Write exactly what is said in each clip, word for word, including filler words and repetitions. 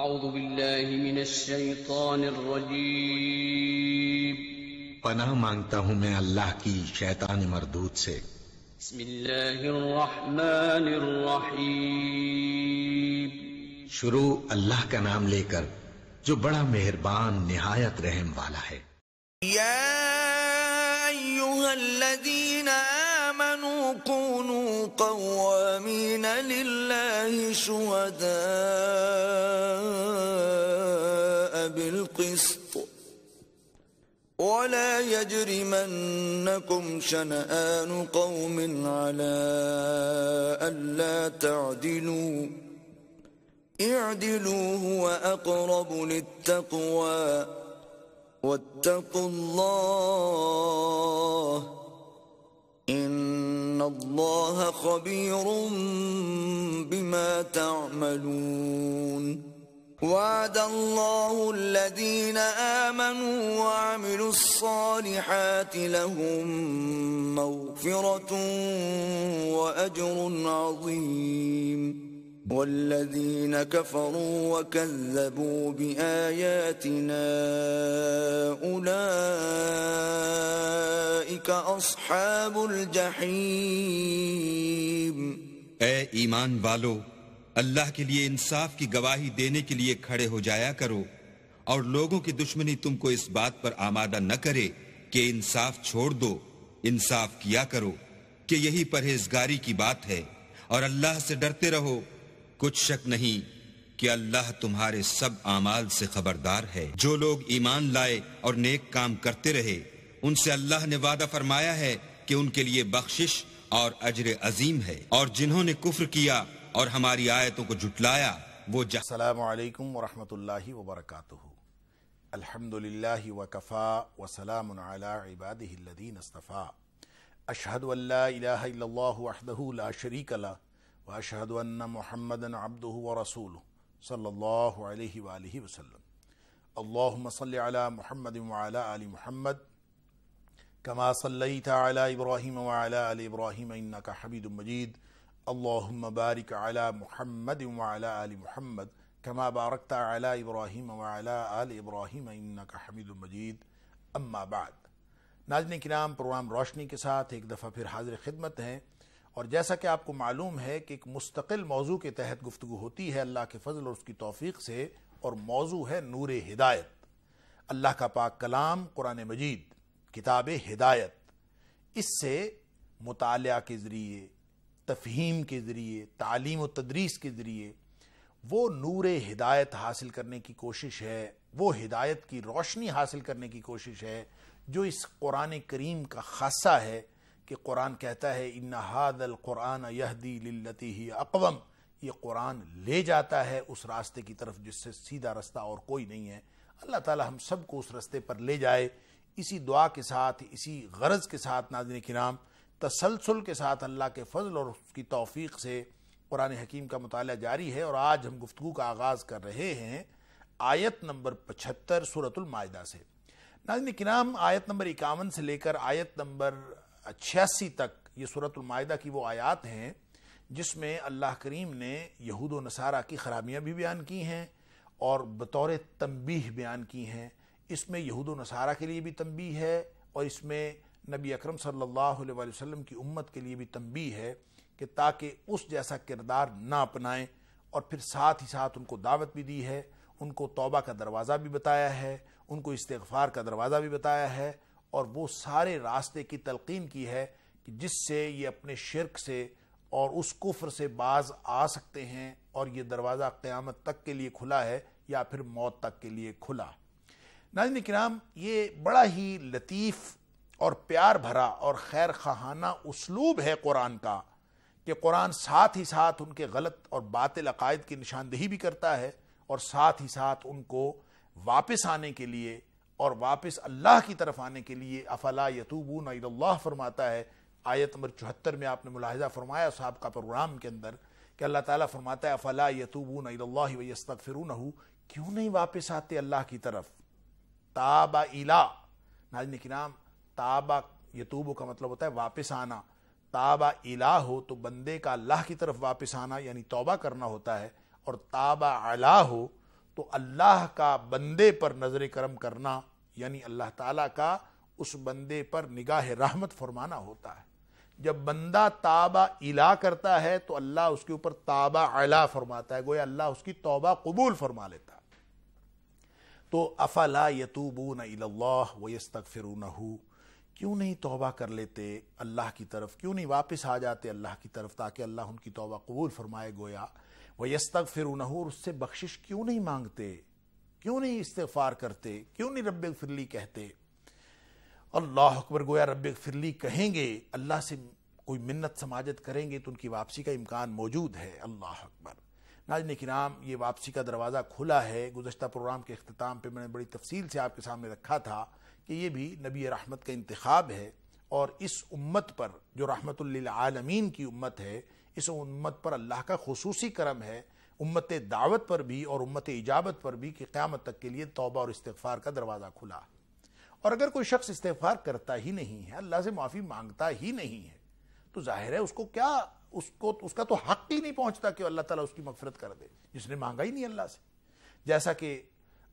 اعوذ باللہ من الشیطان الرجیم. پناہ مانگتا ہوں میں اللہ کی شیطان مردود سے. بسم اللہ الرحمن الرحیم. شروع اللہ کا نام لے کر جو بڑا مہربان نہایت رحم والا ہے. یا ایھا الذین آمنوا کونوا قوامین للہ شہداء بالقسط ولا يجرمنكم شنآن قوم على ألا تعدلوا اعدلوا هو أقرب للتقوى واتقوا الله إن الله خبير بما تعملون. وعد الله الذين آمنوا وعملوا الصالحات لهم مغفرة وأجر عظيم. والذين كفروا وكذبوا بآياتنا أولئك أصحاب الجحيم. اے ایمان والو، اللہ کے لیے انصاف کی گواہی دینے کے لیے کھڑے ہو جایا کرو، اور لوگوں کی دشمنی تم کو اس بات پر آمادہ نہ کرے کہ انصاف چھوڑ دو، انصاف کیا کرو کہ یہی پرہیزگاری کی بات ہے، اور اللہ سے ڈرتے رہو. کچھ شک نہیں کہ اللہ تمہارے سب اعمال سے خبردار ہے. جو لوگ ایمان لائے اور نیک کام کرتے رہے، ان سے اللہ نے وعدہ فرمایا ہے کہ ان کے لیے بخشش اور اجر عظیم ہے. اور جنہوں نے کفر کیا اور ہماری آیتوں کو جھٹلایا وہ جا. السلام علیکم ورحمۃ اللہ وبرکاتہ. الحمدللہ وکفا وسلام علی عبادہ الذین اصطفا. اشہد ان لا الہ الا اللہ وحدہ لا شریک لہ واشہد ان محمدًا عبدہ ورسولہ صلی اللہ علیہ وآلہ وسلم. اللہم صل علی محمد وعلی آل محمد کما صلیت علی ابراہیم وعلی آل ابراہیم انک حمید مجید. اللہم بارک علی محمد وعلی آل محمد کما بارکت علی ابراہیم وعلی آل ابراہیم انک حمید مجید. اما بعد، ناظرین کرام، پروگرام روشنی کے ساتھ ایک دفعہ پھر حاضر خدمت ہیں، اور جیسا کہ آپ کو معلوم ہے کہ ایک مستقل موضوع کے تحت گفتگو ہوتی ہے اللہ کے فضل اور اس کی توفیق سے، اور موضوع ہے نور ہدایت. اللہ کا پاک کلام قرآن مجید کتاب ہدایت، اس سے مطالعہ کے ذریعے، تفہیم کے ذریعے، تعلیم و تدریس کے ذریعے وہ نور ہدایت حاصل کرنے کی کوشش ہے، وہ ہدایت کی روشنی حاصل کرنے کی کوشش ہے جو اس قرآن کریم کا خاصہ ہے کہ قرآن کہتا ہے ان ھذا القرآن یہدی للتی ہی اقوم. یہ قرآن لے جاتا ہے اس راستے کی طرف جس سے سیدھا رستہ اور کوئی نہیں ہے. اللہ تعالی ہم سب کو اس راستے پر لے جائے. اسی دعا کے ساتھ، اسی غرض کے ساتھ ناظرین کرام، تسلسل کے ساتھ اللہ کے فضل اور اس کی توفیق سے قرآن حکیم کا مطالعہ جاری ہے، اور آج ہم گفتگو کا آغاز کر رہے ہیں آیت نمبر پچہتر سورة المائدہ سے. ناظرین کرام، آیت نمبر اکاون سے لے کر آیت نمبر چھیاسی تک یہ سورة المائدہ کی وہ آیات ہیں جس میں اللہ کریم نے یہود و نصارہ کی خرابیاں بھی بیان کی ہیں اور بطور تنبیہ بیان کی ہیں. اس میں یہود و نصارہ کے لیے بھی تنبیہ ہے، اور اس میں نبی اکرم صلی اللہ علیہ وآلہ وسلم کی امت کے لیے بھی تنبیہ ہے کہ تاکہ اس جیسا کردار نہ اپنائیں. اور پھر ساتھ ہی ساتھ ان کو دعوت بھی دی ہے، ان کو توبہ کا دروازہ بھی بتایا ہے، ان کو استغفار کا دروازہ بھی بتایا ہے، اور وہ سارے راستے کی تلقین کی ہے کہ جس سے یہ اپنے شرک سے اور اس کفر سے باز آ سکتے ہیں، اور یہ دروازہ قیامت تک کے لیے کھلا ہے یا پھر موت تک کے لیے کھلا. ناظرین کرام، یہ بڑا ہی لطیف اور پیار بھرا اور خیر خواہانہ اسلوب ہے قرآن کا کہ قرآن ساتھ ہی ساتھ ان کے غلط اور باطل عقائد کی نشاندہی بھی کرتا ہے، اور ساتھ ہی ساتھ ان کو واپس آنے کے لیے اور واپس اللہ کی طرف آنے کے لیے افلا یتوبون الی اللہ فرماتا ہے. آیت نمبر چوہتر میں آپ نے ملاحظہ فرمایا صاحب کا پروگرام کے اندر کہ اللہ تعالیٰ فرماتا ہے افلا یتوبون الی اللہ ویستغفرونہ، کیوں نہیں واپس آتے اللہ کی طرف. تابا الا، ناظرین کرام، تابا یتوبو کا مطلب ہوتا ہے واپس آنا. تابا الا ہو تو بندے کا اللہ کی طرف واپس آنا یعنی توبہ کرنا ہوتا ہے، اور تابا علا ہو تو اللہ کا بندے پر نظر کرم کرنا یعنی اللہ تعالیٰ کا اس بندے پر نگاہ رحمت فرمانا ہوتا ہے۔ جب بندہ تابہ الا کرتا ہے تو اللہ اس کے اوپر تابہ علا فرماتا ہے، گویا اللہ اس کی توبہ قبول فرما لیتا ہے۔ تو افلا یتوبون الی اللہ ویستغفرونہ، کیوں نہیں توبہ کر لیتے اللہ کی طرف، کیوں نہیں واپس آ جاتے اللہ کی طرف تاکہ اللہ ان کی توبہ قبول فرمائے، گویا ویستغفرونہ، اور اس سے بخشش کیوں نہیں مانگتے، کیوں نہیں استغفار کرتے، کیوں نہیں رب اغفر لی کہتے، اللہ اکبر، گویا رب اغفر لی کہیں گے، اللہ سے کوئی منت سماجت کریں گے تو ان کی واپسی کا امکان موجود ہے۔ اللہ اکبر۔ ناظرین کرام، یہ واپسی کا دروازہ کھلا ہے۔ گزشتہ پروگرام کے اختتام پہ میں نے بڑی تفصیل سے آپ کے سامنے رکھا تھا کہ یہ بھی نبی رحمت کا انتخاب ہے، اور اس امت پر جو رحمت للعالمین کی امت ہے، اس امت پر اللہ کا خصوصی کرم ہے، امت دعوت پر بھی اور امت اجابت پر بھی، کہ قیامت تک کے لیے توبہ اور استغفار کا دروازہ کھلا ہے۔ اور اگر کوئی شخص استغفار کرتا ہی نہیں ہے، اللہ سے معافی مانگتا ہی نہیں ہے، تو ظاہر ہے اس کو کیا اس کو اس کا تو حق ہی نہیں پہنچتا کہ اللہ تعالیٰ اس کی مغفرت کر دے جس نے مانگا ہی نہیں اللہ سے۔ جیسا کہ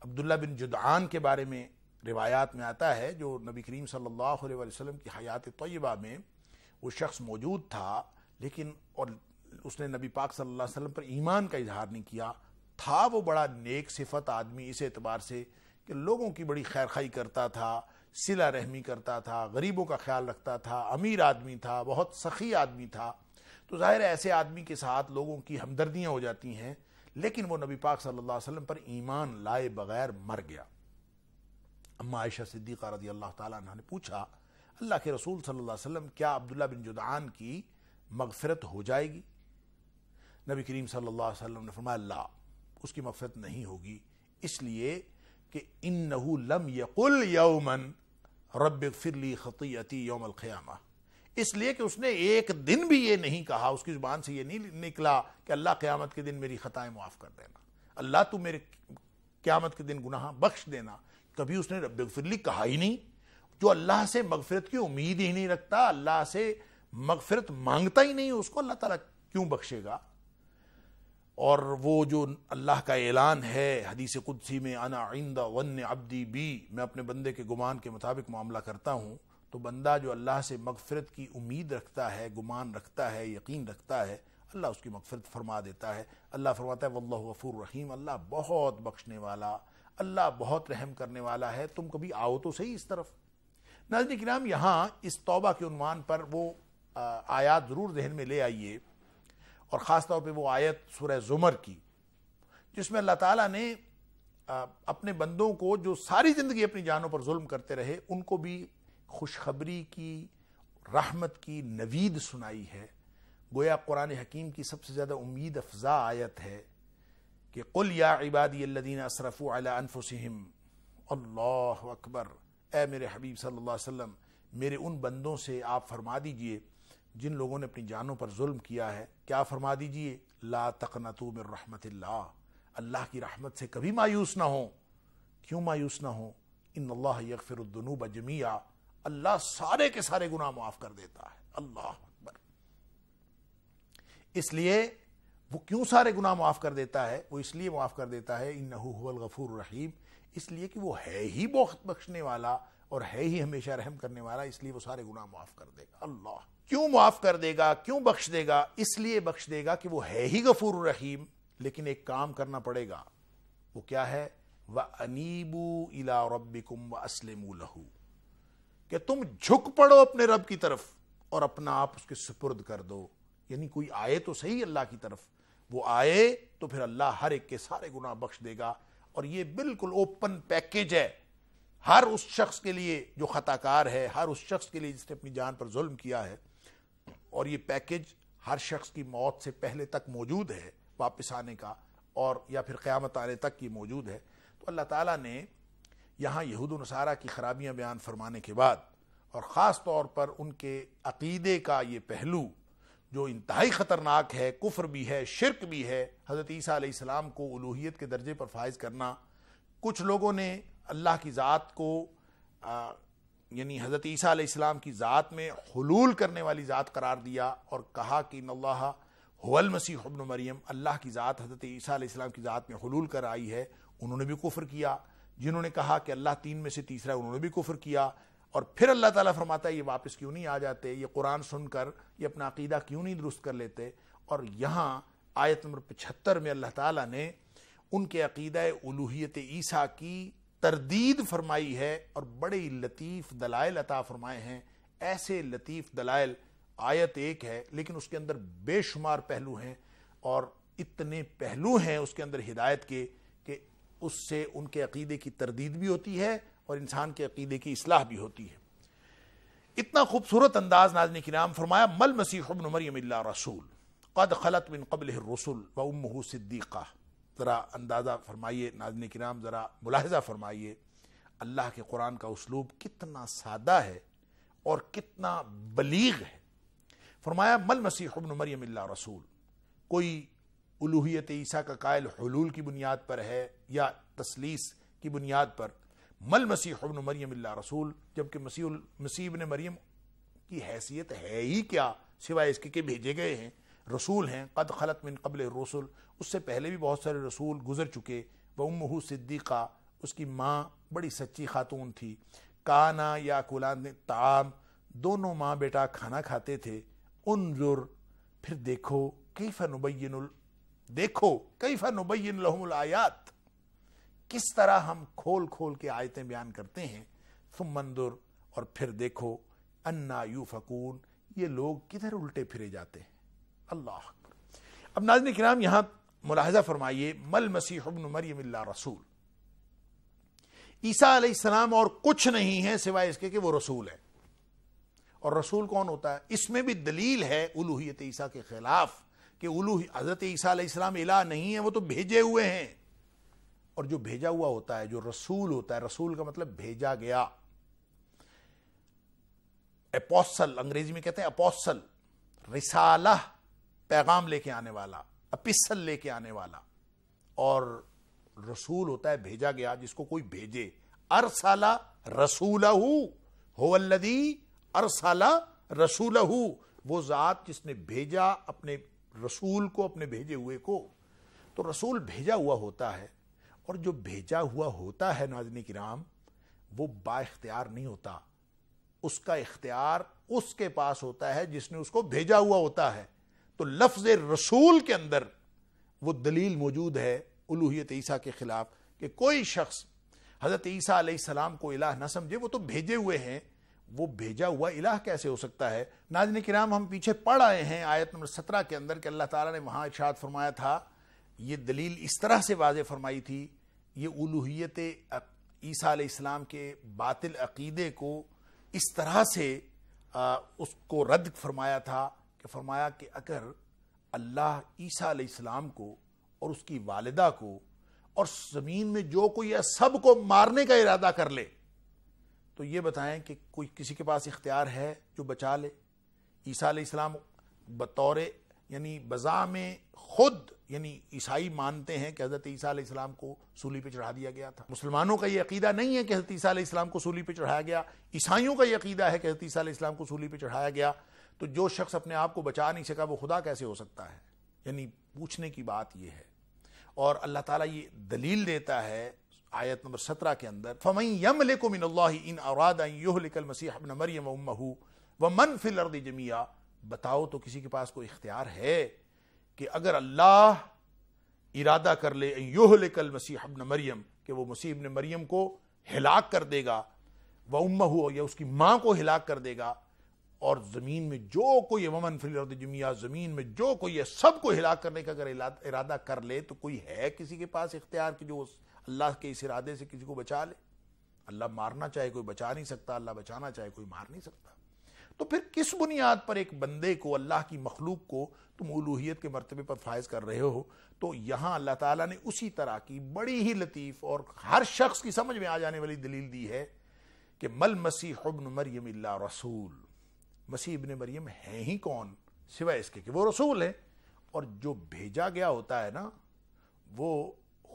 عبداللہ بن جدعان کے بارے میں روایات میں آتا ہے، جو نبی کریم صلی اللہ علیہ وسلم کی حیات طیبہ میں وہ شخص موجود تھا، لیکن اور اس نے نبی پاک صلی اللہ علیہ وسلم پر ایمان کا اظہار نہیں کیا تھا۔ وہ بڑا نیک صفت آدمی اس اعتبار سے کہ لوگوں کی بڑی خیرخواہی کرتا تھا، صلہ رحمی کرتا تھا، غریبوں کا خیال رکھتا تھا، امیر آدمی تھا، بہت سخی آدمی تھا۔ تو ظاہر ہے ایسے آدمی کے ساتھ لوگوں کی ہمدردیاں ہو جاتی ہیں، لیکن وہ نبی پاک صلی اللہ علیہ وسلم پر ایمان لائے بغیر مر گیا۔ اما عائشہ صدیقہ رضی اللہ تعالیٰ عنہ نے پوچھا، اللہ کے رسول صلی اللہ علیہ وسلم، کیا عبداللہ بن جدعان کی مغفرت ہو جائے گی؟ نبی کریم صلی اللہ علیہ وسلم نے فرمایا، لا، اس کی مغفرت نہیں ہوگی، اس لیے کہ انَّهُ لم يقل یوماً رب اغفر لی خطیئتی یوم القیامہ، اس لیے کہ اس نے ایک دن بھی یہ نہیں کہا، اس کی زبان سے یہ نہیں نکلا کہ اللہ قیامت کے دن میری خطائیں معاف کر دینا، اللہ تو میرے قیامت کے دن گناہ بخش دینا، کبھی اس نے رب اغفر لی کہا ہی نہیں۔ جو اللہ سے مغفرت کی امید ہی نہیں رکھتا، اللہ سے مغفرت مانگتا ہی نہیں، اس کو اللہ تعالیٰ کیوں بخشے گا؟ اور وہ جو اللہ کا اعلان ہے حدیث قدسی میں، انا عند ظن عبدی بی، میں اپنے بندے کے گمان کے مطابق معاملہ کرتا ہوں، تو بندہ جو اللہ سے مغفرت کی امید رکھتا ہے، گمان رکھتا ہے، یقین رکھتا ہے، اللہ اس کی مغفرت فرما دیتا ہے۔ اللہ فرماتا ہے، واللہ غفور رحیم، اللہ بہت بخشنے والا، اللہ بہت رحم کرنے والا ہے، تم کبھی آؤ تو صحیح اس طرف۔ ناظرین کرام، یہاں اس توبہ کے عنوان پر وہ آیات ضرور ذہن میں لے آئیے، اور خاص طور پہ وہ آیت سورہ زمر کی جس میں اللہ تعالیٰ نے اپنے بندوں کو جو ساری زندگی اپنی جانوں پر ظلم کرتے رہے، ان کو بھی خوشخبری کی، رحمت کی نوید سنائی ہے۔ گویا قرآن حکیم کی سب سے زیادہ امید افزا آیت ہے کہ قل یا عبادی الذین اسرفوا علی انفسہم۔ اللہ اکبر، اے میرے حبیب صلی اللہ علیہ وسلم، میرے ان بندوں سے آپ فرما دیجئے جن لوگوں نے اپنی جانوں پر ظلم کیا ہے، کیا فرما دیجئے؟ لا تقنطوا من رحمت اللہ، اللہ کی رحمت سے کبھی مایوس نہ ہوں۔ کیوں مایوس نہ ہوں؟ ان اللہ یغفر الذنوب جميعا، اللہ سارے کے سارے گناہ معاف کر دیتا ہے۔ اللہ اکبر۔ اس لیے وہ کیوں سارے گناہ معاف کر دیتا ہے؟ وہ اس لیے معاف کر دیتا ہے، انہ هو الغفور الرحیم، اس لیے کہ وہ ہے ہی بہت بخشنے والا اور ہے ہی ہمیشہ رحم کرنے والا، اس لیے وہ سارے گناہ معاف کر دے گا۔ اللہ کیوں معاف کر دے گا، کیوں بخش دے گا؟ اس لیے بخش دے گا کہ وہ ہے ہی غفور الرحیم، لیکن ایک کام کرنا پڑے گا، وہ کیا ہے؟ وَأَنِيبُوا إِلَىٰ رَبِّكُمْ وَأَسْلِمُوا لَهُ، کہ تم جھک پڑو اپنے رب کی طرف اور اپنا آپ اس کے سپرد کر دو، یعنی کوئی آئے تو صحیح اللہ کی طرف، وہ آئے تو پھر اللہ ہر ایک کے سارے گناہ بخش دے گا۔ اور یہ بالکل اوپن پیکیج ہے، ہر اس شخص کے لیے جو خطا کار ہے، ہر اس شخص کے لیے جس نے اپنی جان پر ظلم کیا ہے، اور یہ پیکیج ہر شخص کی موت سے پہلے تک موجود ہے، واپس آنے کا، اور یا پھر قیامت آنے تک کی موجود ہے۔ تو اللہ تعالیٰ نے یہاں یہود و نصارہ کی خرابیاں بیان فرمانے کے بعد، اور خاص طور پر ان کے عقیدے کا یہ پہلو جو انتہائی خطرناک ہے، کفر بھی ہے، شرک بھی ہے، حضرت عیسیٰ علیہ السلام کو الوہیت کے درجے پر فائز کرنا، کچھ لوگوں نے اللہ کی ذات کو آ, یعنی حضرت عیسیٰ علیہ السلام کی ذات میں حلول کرنے والی ذات قرار دیا، اور کہا کہ ان اللہ هو المسیح ابن مریم، اللہ کی ذات حضرت عیسیٰ علیہ السلام کی ذات میں حلول کر آئی ہے، انہوں نے بھی کفر کیا، جنہوں نے کہا کہ اللہ تین میں سے تیسرا ہے انہوں نے بھی کفر کیا، اور پھر اللہ تعالیٰ فرماتا ہے یہ واپس کیوں نہیں آ جاتے، یہ قرآن سن کر یہ اپنا عقیدہ کیوں نہیں درست کر لیتے. اور یہاں آیت نمبر پچہتر میں اللہ تعالیٰ نے ان کے عقیدہ الوہیت عیسیٰ کی تردید فرمائی ہے اور بڑے لطیف دلائل عطا فرمائے ہیں. ایسے لطیف دلائل، آیت ایک ہے لیکن اس کے اندر بے شمار پہلو ہیں، اور اتنے پہلو ہیں اس کے اندر ہدایت کے کہ اس سے ان کے عقیدے کی تردید بھی ہوتی ہے اور انسان کے عقیدے کی اصلاح بھی ہوتی ہے. اتنا خوبصورت انداز ناظرین کرام فرمایا مل مسیح ابن مریم اللہ رسول قد خلت من قبلہ الرسل و امہ صدیقہ. ذرا اندازہ فرمائیے ناظرین کرام، ذرا ملاحظہ فرمائیے اللہ کے قرآن کا اسلوب کتنا سادہ ہے اور کتنا بلیغ ہے. فرمایا مل مسیح ابن مریم اللہ رسول، کوئی الوہیت عیسیٰ کا قائل حلول کی بنیاد پر ہے یا تثلیث کی بنیاد پر، مل مسیح ابن مریم اللہ رسول، جبکہ مسیح مسیح ابن مریم کی حیثیت ہے ہی کیا سوائے اس کے کہ بھیجے گئے ہیں، رسول ہیں. قد خلت من قبل الرسل، اس سے پہلے بھی بہت سارے رسول گزر چکے. وامہ صدیقہ، اس کی ماں بڑی سچی خاتون تھی. کانا یاکلان الطعام، دونوں ماں بیٹا کھانا کھاتے تھے. انظر، پھر دیکھو، کیف نبین ال دیکھو کیف نبین لہم الآیات، کس طرح ہم کھول کھول کے آیتیں بیان کرتے ہیں. ثم انظر، اور پھر دیکھو انا یوفکون، یہ لوگ کدھر الٹے پھرے جاتے ہیں. اللہ اکبر. اب ناظرین کرام یہاں ملاحظہ فرمائیے مل مسیح ابن مریم اللہ رسول، عیسیٰ علیہ السلام اور کچھ نہیں ہے سوائے اس کے کہ وہ رسول ہے. اور رسول کون ہوتا ہے؟ اس میں بھی دلیل ہے الوہیت عیسیٰ کے خلاف کہ حضرت عیسیٰ علیہ السلام الہ نہیں ہے، وہ تو بھیجے ہوئے ہیں. اور جو بھیجا ہوا ہوتا ہے، جو رسول ہوتا ہے، رسول کا مطلب بھیجا گیا. اپوسل انگریزی میں کہتے ہیں اپوسل، رسالہ پیغام لے کے آنے والا، اپسل لے کے آنے والا. اور رسول ہوتا ہے بھیجا گیا، جس کو کوئی بھیجے. ارسل رسولہ هو الذی ارسل رسولہ، وہ ذات جس نے بھیجا اپنے رسول کو، اپنے بھیجے ہوئے کو. تو رسول بھیجا ہوا ہوتا ہے، اور جو بھیجا ہوا ہوتا ہے ناظرین کرام وہ با اختیار نہیں ہوتا. اس کا اختیار اس کے پاس ہوتا ہے جس نے اس کو بھیجا ہوا ہوتا ہے. تو لفظ رسول کے اندر وہ دلیل موجود ہے الوہیت عیسیٰ کے خلاف کہ کوئی شخص حضرت عیسیٰ علیہ السلام کو الہ نہ سمجھے، وہ تو بھیجے ہوئے ہیں. وہ بھیجا ہوا الہ کیسے ہو سکتا ہے؟ ناظرین کرام ہم پیچھے پڑھ آئے ہیں آیت نمبر سترہ کے اندر کہ اللہ تعالیٰ نے وہاں ارشاد فرمایا تھا، یہ دلیل اس طرح سے واضح فرمائی تھی، یہ الوہیت عیسیٰ علیہ السلام کے باطل عقیدے کو اس طرح سے اس کو رد فرمایا تھا کہ فرمایا کہ اگر اللہ عیسیٰ علیہ السلام کو اور اس کی والدہ کو اور زمین میں جو کوئی ہے سب کو مارنے کا ارادہ کر لے تو یہ بتائیں کہ کوئی کسی کے پاس اختیار ہے جو بچا لے؟ عیسیٰ علیہ السلام بطور یعنی بزا میں خود یعنی عیسائی مانتے ہیں کہ حضرت عیسیٰ علیہ السلام کو سولی پہ چڑھا دیا گیا تھا. مسلمانوں کا یہ عقیدہ نہیں ہے کہ حضرت عیسیٰ علیہ السلام کو سولی پہ چڑھایا گیا، عیسائیوں کا یہ عقیدہ ہے کہ حضرت عیسیٰ علیہ السلام کو سولی پہ چڑھایا گیا. تو جو شخص اپنے آپ کو بچا نہیں سکا وہ خدا کیسے ہو سکتا ہے؟ یعنی پوچھنے کی بات یہ ہے. اور اللہ تعالیٰ یہ دلیل دیتا ہے آیت نمبر سترہ کے اندر، فَمَنْ يَمْلِكُ مِنْ اللَّهِ إِنْ أَرَادَ أَنْ يُهْلِكَ الْمَسِيحَ ابْنَ مَرْيَمَ وَأُمَّهُ وَمَنْ فِي الْأَرْضِ جَمِيعًا. بتاؤ تو کسی کے پاس کوئی اختیار ہے کہ اگر اللہ ارادہ کر لے يُهْلِكَ الْمَسِيحَ ابْنَ مریم، کہ وہ مسیح ابن مریم کو ہلاک کر دے گا، وَأُمَّهُ یا اس کی ماں کو ہلاک کر دے گا، اور زمین میں جو کوئی، وَمَنْ فِي الْأَرْضِ جَمِيعًا، زمین میں جو کوئی ہے سب کو ہلاک کرنے کا اگر ارادہ کر لے تو کوئی ہے کسی کے پاس اختیار کہ جو اللہ کے اس ارادے سے کسی کو بچا لے؟ اللہ مارنا چاہے کوئی بچا نہیں سکتا، اللہ بچانا چاہے کوئی مار نہیں سکتا. تو پھر کس بنیاد پر ایک بندے کو، اللہ کی مخلوق کو تم الوہیت کے مرتبے پر فائز کر رہے ہو؟ تو یہاں اللہ تعالیٰ نے اسی طرح کی بڑی ہی لطیف اور ہر شخص کی سمجھ میں آ جانے والی دلیل دی ہے کہ مل مسیح ابن مریم اللہ رسول، مسیح ابن مریم ہیں ہی کون سوائے اس کے کہ وہ رسول ہیں. اور جو بھیجا گیا ہوتا ہے نا وہ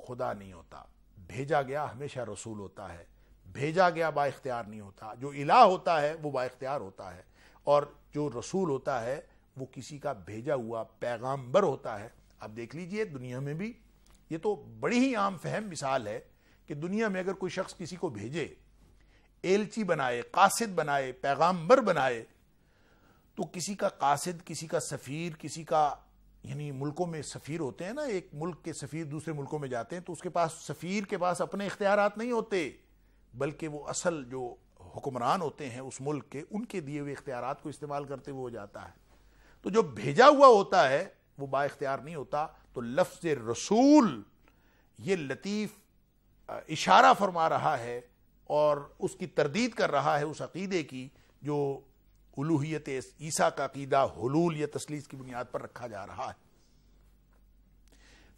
خدا نہیں ہوتا، بھیجا گیا ہمیشہ رسول ہوتا ہے. بھیجا گیا با اختیار نہیں ہوتا، جو الہ ہوتا ہے وہ با اختیار ہوتا ہے، اور جو رسول ہوتا ہے وہ کسی کا بھیجا ہوا پیغامبر ہوتا ہے. اب دیکھ لیجئے دنیا میں بھی یہ تو بڑی ہی عام فہم مثال ہے کہ دنیا میں اگر کوئی شخص کسی کو بھیجے، ایلچی بنائے، قاصد بنائے، پیغامبر بنائے، تو کسی کا قاصد، کسی کا سفیر، کسی کا، یعنی ملکوں میں سفیر ہوتے ہیں نا، ایک ملک کے سفیر دوسرے ملکوں میں جاتے ہیں تو اس کے پاس، سفیر کے پاس اپنے اختیارات نہیں ہوتے، بلکہ وہ اصل جو حکمران ہوتے ہیں اس ملک کے، ان کے دیے ہوئے اختیارات کو استعمال کرتے ہوئے ہو جاتا ہے۔ تو جو بھیجا ہوا ہوتا ہے وہ با اختیار نہیں ہوتا۔ تو لفظ رسول یہ لطیف اشارہ فرما رہا ہے اور اس کی تردید کر رہا ہے اس عقیدے کی جو الوہیت عیسیٰ کا عقیدہ حلول یا تثلیث کی بنیاد پر رکھا جا رہا ہے۔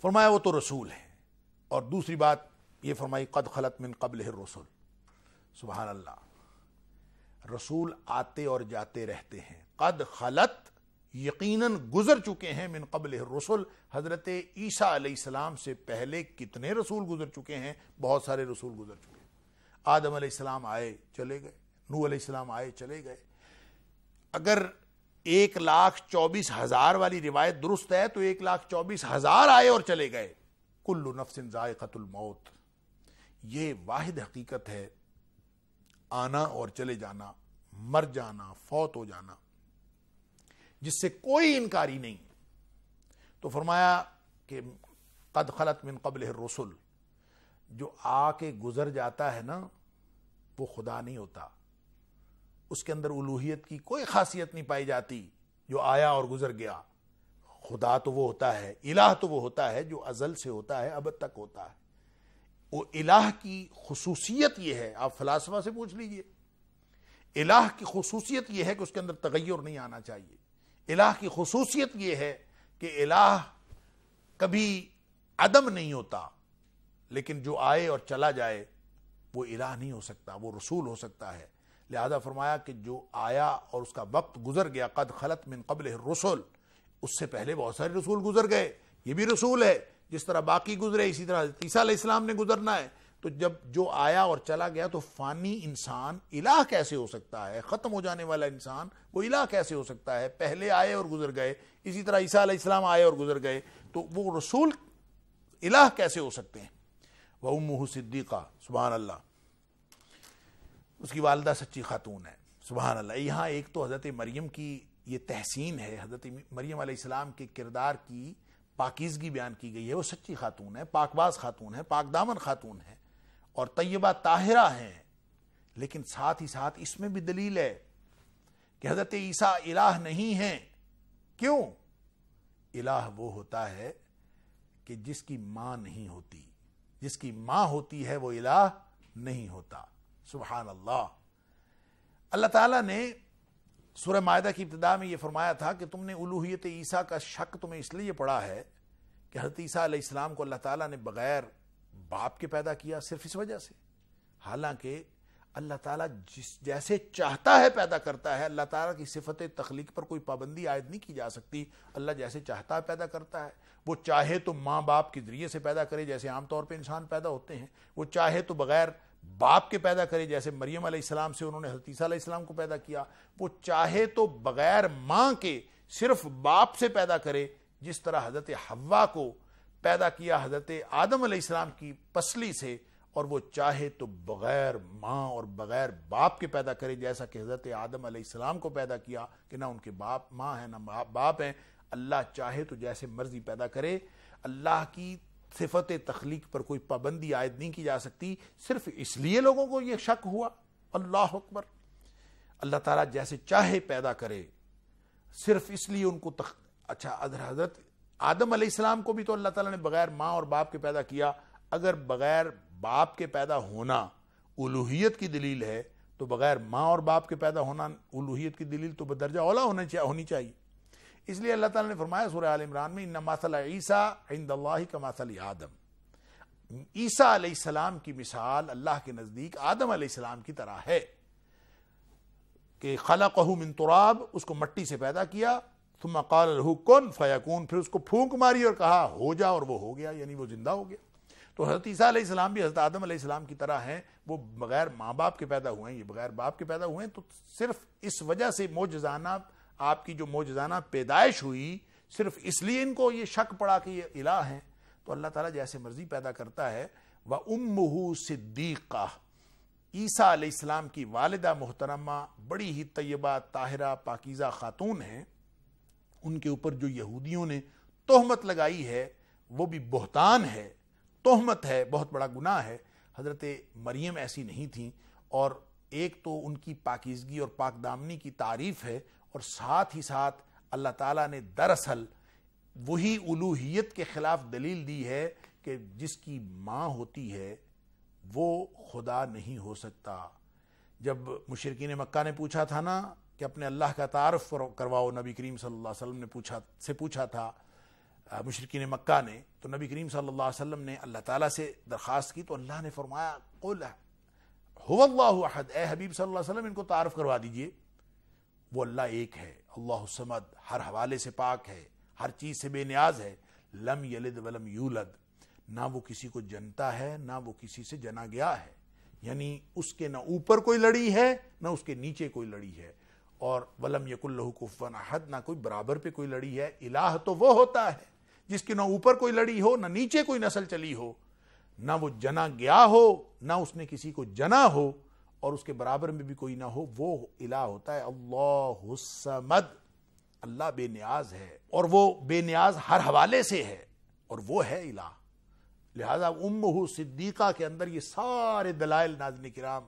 فرمایا وہ تو رسول ہے، اور دوسری بات یہ فرمائی قد خلت من قبلہ الرسل۔ سبحان اللہ، رسول آتے اور جاتے رہتے ہیں، قد خلت یقیناً گزر چکے ہیں، من قبلہ الرسل، حضرت عیسیٰ علیہ السلام سے پہلے کتنے رسول گزر چکے ہیں، بہت سارے رسول گزر چکے ہیں۔ آدم علیہ السلام آئے چلے گئے، نوح علیہ السلام آئے چلے گئے۔ اگر ایک لاکھ چوبیس ہزار والی روایت درست ہے تو ایک لاکھ چوبیس ہزار آئے اور چلے گئے۔ کل نفس ذائقۃ الموت، یہ واحد حقیقت ہے، آنا اور چلے جانا، مر جانا، فوت ہو جانا، جس سے کوئی انکاری نہیں۔ تو فرمایا کہ قد خلت من قبلہ الرسل، جو آ کے گزر جاتا ہے نا وہ خدا نہیں ہوتا، اس کے اندر الوہیت کی کوئی خاصیت نہیں پائی جاتی، جو آیا اور گزر گیا۔ خدا تو وہ ہوتا ہے، الہ تو وہ ہوتا ہے جو ازل سے ہوتا ہے، ابد تک ہوتا ہے۔ وہ الہ کی خصوصیت یہ ہے، آپ فلاسفہ سے پوچھ لیجئے، الہ کی خصوصیت یہ ہے کہ اس کے اندر تغیر نہیں آنا چاہیے۔ الہ کی خصوصیت یہ ہے کہ الہ کبھی عدم نہیں ہوتا، لیکن جو آئے اور چلا جائے وہ الہ نہیں ہو سکتا، وہ رسول ہو سکتا ہے۔ لہذا فرمایا کہ جو آیا اور اس کا وقت گزر گیا، قد خلت من قبلہ الرسل، اس سے پہلے بہت سارے رسول گزر گئے، یہ بھی رسول ہے۔ جس طرح باقی گزرے اسی طرح عیسیٰ علیہ السلام نے گزرنا ہے۔ تو جب جو آیا اور چلا گیا تو فانی انسان الہ کیسے ہو سکتا ہے؟ ختم ہو جانے والا انسان وہ الہ کیسے ہو سکتا ہے؟ پہلے آئے اور گزر گئے، اسی طرح عیسیٰ علیہ السلام آئے اور گزر گئے، تو وہ رسول الہ کیسے ہو سکتے ہیں؟ وَأُمُّهُ صِدِّقَةٌ، سبحان اللہ، اس کی والدہ سچی خاتون ہے، سبحان اللہ۔ یہاں ایک تو حضرت مریم کی یہ تحسین ہے، حضرت مریم علیہ السلام کے کردار کی پاکیزگی بیان کی گئی ہے، وہ سچی خاتون ہے، پاک باز خاتون ہے، پاک دامن خاتون ہے اور طیبہ طاہرہ ہیں۔ لیکن ساتھ ہی ساتھ اس میں بھی دلیل ہے کہ حضرت عیسیٰ الہ نہیں ہیں۔ کیوں؟ الہ وہ ہوتا ہے کہ جس کی ماں نہیں ہوتی، جس کی ماں ہوتی ہے وہ الہ نہیں ہوتا۔ سبحان اللہ۔ اللہ تعالیٰ نے سورہ مائدہ کی ابتدا میں یہ فرمایا تھا کہ تم نے الوہیت عیسیٰ کا شک تمہیں اس لیے پڑا ہے کہ حضرت عیسیٰ علیہ السلام کو اللہ تعالیٰ نے بغیر باپ کے پیدا کیا، صرف اس وجہ سے۔ حالانکہ اللہ تعالیٰ جس جیسے چاہتا ہے پیدا کرتا ہے، اللہ تعالیٰ کی صفت تخلیق پر کوئی پابندی عائد نہیں کی جا سکتی، اللہ جیسے چاہتا ہے پیدا کرتا ہے۔ وہ چاہے تو ماں باپ کے ذریعے سے پیدا کرے جیسے عام طور پہ انسان پیدا ہوتے ہیں، وہ چاہے تو بغیر باپ کے پیدا کرے جیسے مریم علیہ السلام سے انہوں نے حضرت عیسیٰ علیہ السلام کو پیدا کیا، وہ چاہے تو بغیر ماں کے صرف باپ سے پیدا کرے جس طرح حضرت حوا کو پیدا کیا حضرت آدم علیہ السلام کی پسلی سے، اور وہ چاہے تو بغیر ماں اور بغیر باپ کے پیدا کرے جیسا کہ حضرت آدم علیہ السلام کو پیدا کیا کہ نہ ان کے باپ ماں ہیں نہ باپ ہیں۔ اللہ چاہے تو جیسے مرضی پیدا کرے، اللہ کی صفت تخلیق پر کوئی پابندی عائد نہیں کی جا سکتی۔ صرف اس لیے لوگوں کو یہ شک ہوا۔ اللہ اکبر! اللہ تعالیٰ جیسے چاہے پیدا کرے، صرف اس لیے ان کو تخ... اچھا حضرت آدم علیہ السلام کو بھی تو اللہ تعالیٰ نے بغیر ماں اور باپ کے پیدا کیا۔ اگر بغیر باپ کے پیدا ہونا الوہیت کی دلیل ہے تو بغیر ماں اور باپ کے پیدا ہونا الوہیت کی دلیل تو بدرجہ اولا ہونی چاہیے۔ اس لیے اللہ تعالیٰ نے فرمایا سورہ آل عمران میں، اِنَّ مَثَلَ عِیسَىٰ عِنْدَ اللَّهِ كَمَثَلِ آدَم، عیسیٰ علیہ السلام کی مثال اللہ کے نزدیک آدم علیہ السلام کی طرح ہے کہ خَلَقَهُ مِن تُرَاب، اس کو مٹی سے پیدا کیا، ثُمَّ قَالَ لَهُ كُن فَيَكُون، پھر اس کو پھونک ماری اور کہا ہو جا، اور وہ ہو گیا، یعنی وہ زندہ ہو گیا۔ تو حضرت عیسیٰ علیہ السلام بھی حضرت آدم علیہ السلام کی طرح ہیں، وہ بغیر ماں باپ کے پیدا ہوئے ہیں، یہ بغیر باپ کے پیدا ہوئے ہیں۔ تو صرف اس وجہ سے معجزانہ آپ کی جو معجزانہ پیدائش ہوئی، صرف اس لیے ان کو یہ شک پڑا کہ یہ الہ ہیں۔ تو اللہ تعالیٰ جیسے مرضی پیدا کرتا ہے. وَأُمُّهُ صِدِّيقَةٌ، عیسیٰ علیہ السلام کی والدہ محترمہ بڑی ہی طیبہ طاہرہ پاکیزہ خاتون ہیں. ان کے اوپر جو یہودیوں نے تہمت لگائی ہے وہ بھی بہتان ہے، تہمت ہے، بہت بڑا گناہ ہے. حضرت مریم ایسی نہیں تھیں، اور ایک تو ان کی پاکیزگی اور پاک دامنی کی تعریف ہے، اور ساتھ ہی ساتھ اللہ تعالیٰ نے دراصل وہی الوہیت کے خلاف دلیل دی ہے کہ جس کی ماں ہوتی ہے وہ خدا نہیں ہو سکتا. جب مشرکین مکہ نے پوچھا تھا نا کہ اپنے اللہ کا تعارف کرواؤ، نبی کریم صلی اللہ علیہ وسلم نے پوچھا سے پوچھا تھا مشرکین مکہ نے، تو نبی کریم صلی اللہ علیہ وسلم نے اللہ تعالیٰ سے درخواست کی تو اللہ نے فرمایا قل هو اللہ احد، اے حبیب صلی اللہ علیہ وسلم ان کو تعارف کروا دیجئے، وہ اللہ ایک ہے، اللہ الصمد، ہر حوالے سے پاک ہے، ہر چیز سے بے نیاز ہے. لم یلد ولم یولد، نہ وہ کسی کو جنتا ہے نہ وہ کسی سے جنا گیا ہے، یعنی اس کے نہ اوپر کوئی لڑی ہے نہ اس کے نیچے کوئی لڑی ہے. اور ولم یکن لہ کفوا احد، نہ کوئی برابر پہ کوئی لڑی ہے. الہ تو وہ ہوتا ہے جس کے نہ اوپر کوئی لڑی ہو نہ نیچے کوئی نسل چلی ہو، نہ وہ جنا گیا ہو نہ اس نے کسی کو جنا ہو، اور اس کے برابر میں بھی کوئی نہ ہو، وہ الہ ہوتا ہے. اللہ الصمد، اللہ بے نیاز ہے، اور وہ بے نیاز ہر حوالے سے ہے، اور وہ ہے الہ. لہذا امہ صدیقہ کے اندر یہ سارے دلائل ناظرین کرام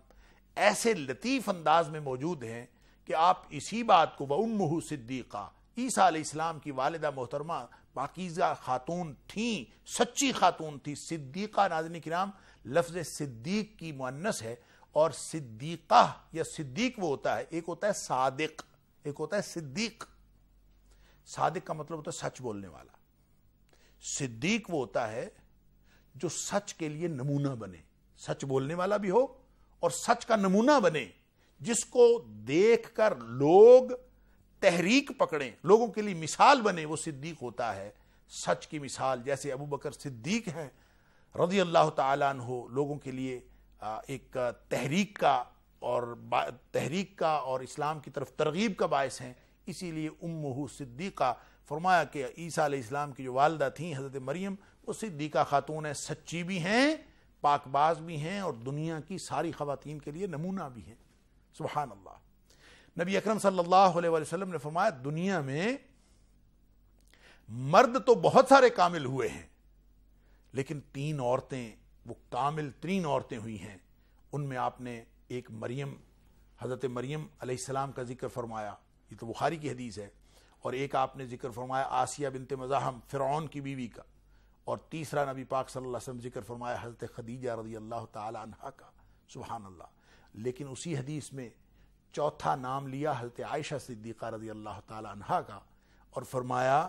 ایسے لطیف انداز میں موجود ہیں کہ آپ اسی بات کو وَأُمُّهُ صِدِّيقَةٌ، عیسیٰ علیہ السلام کی والدہ محترمہ پاکیزہ خاتون تھیں، سچی خاتون تھی. صدیقہ ناظرین کرام لفظ صدیق کی مؤنث ہے، اور صدیقہ یا صدیق وہ ہوتا ہے، ایک ہوتا ہے صادق ایک ہوتا ہے صدیق. صادق کا مطلب ہوتا ہے سچ بولنے والا، صدیق وہ ہوتا ہے جو سچ کے لیے نمونہ بنے، سچ بولنے والا بھی ہو اور سچ کا نمونہ بنے، جس کو دیکھ کر لوگ تحریک پکڑیں، لوگوں کے لیے مثال بنے، وہ صدیق ہوتا ہے، سچ کی مثال. جیسے ابو بکر صدیق ہیں رضی اللہ تعالیٰ عنہ، لوگوں کے لیے ایک تحریک کا اور تحریک کا اور اسلام کی طرف ترغیب کا باعث ہیں. اسی لیے امہ صدیقہ فرمایا کہ عیسیٰ علیہ السلام کی جو والدہ تھیں حضرت مریم، وہ صدیقہ خاتون ہیں، سچی بھی ہیں، پاک باز بھی ہیں، اور دنیا کی ساری خواتین کے لیے نمونہ بھی ہیں. سبحان اللہ. نبی اکرم صلی اللہ علیہ وسلم نے فرمایا دنیا میں مرد تو بہت سارے کامل ہوئے ہیں، لیکن تین عورتیں وہ کامل ترین عورتیں ہوئی ہیں. ان میں آپ نے ایک مریم، حضرت مریم علیہ السلام کا ذکر فرمایا، یہ تو بخاری کی حدیث ہے، اور ایک آپ نے ذکر فرمایا آسیہ بنت مزاحم فرعون کی بیوی کا، اور تیسرا نبی پاک صلی اللہ علیہ وسلم ذکر فرمایا حضرت خدیجہ رضی اللہ تعالی عنہا کا. سبحان اللہ. لیکن اسی حدیث میں چوتھا نام لیا حضرت عائشہ صدیقہ رضی اللہ تعالی عنہا کا، اور فرمایا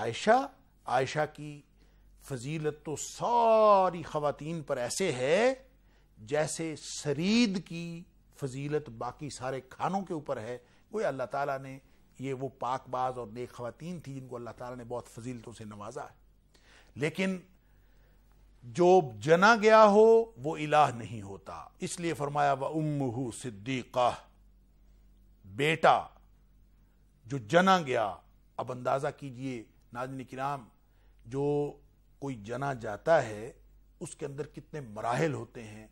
عائشہ عائشہ کی فضیلت تو ساری خواتین پر ایسے ہے جیسے سرید کی فضیلت باقی سارے کھانوں کے اوپر ہے. گویا اللہ تعالیٰ نے، یہ وہ پاک باز اور نیک خواتین تھی جن کو اللہ تعالیٰ نے بہت فضیلتوں سے نوازا ہے. لیکن جو جنا گیا ہو وہ الہ نہیں ہوتا. اس لیے فرمایا وَأُمُّهُ صِدِّيقَةٌ، بیٹا جو جنا گیا. اب اندازہ کیجئے ناظرین کرام، جو کوئی جنا جاتا ہے اس کے اندر کتنے مراحل ہوتے ہیں.